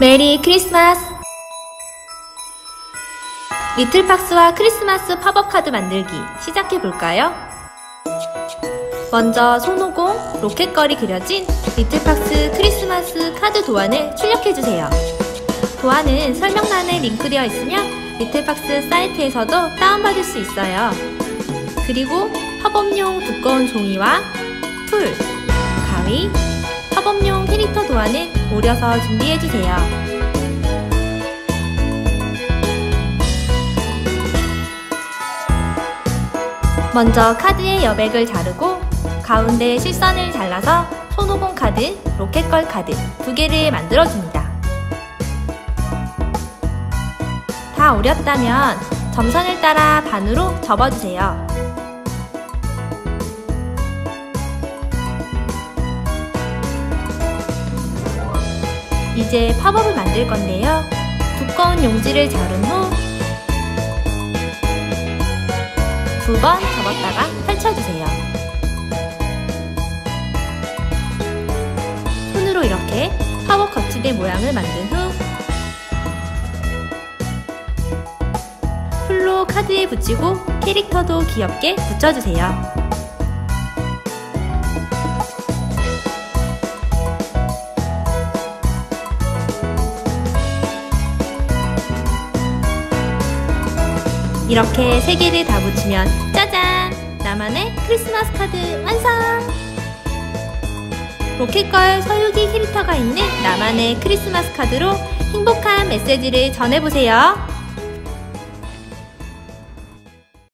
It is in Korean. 메리 크리스마스! 리틀팍스와 크리스마스 팝업카드 만들기 시작해볼까요? 먼저 손오공, 로켓걸이 그려진 리틀팍스 크리스마스 카드 도안을 출력해주세요. 도안은 설명란에 링크되어 있으며 리틀팍스 사이트에서도 다운받을 수 있어요. 그리고 팝업용 두꺼운 종이와 풀, 가위, 팝업용 캐릭터 도안을 오려서 준비해주세요. 먼저 카드의 여백을 자르고 가운데 실선을 잘라서 손오공 카드, 로켓걸 카드 두 개를 만들어줍니다. 다 오렸다면 점선을 따라 반으로 접어주세요. 이제 팝업을 만들 건데요. 두꺼운 용지를 자른 후 2번 접었다가 펼쳐주세요. 손으로 이렇게 팝업 거치대 모양을 만든 후 풀로 카드에 붙이고 캐릭터도 귀엽게 붙여주세요. 이렇게 세 개를 다 붙이면 짜잔! 나만의 크리스마스 카드 완성! 로켓걸 서유기 캐릭터가 있는 나만의 크리스마스 카드로 행복한 메시지를 전해보세요.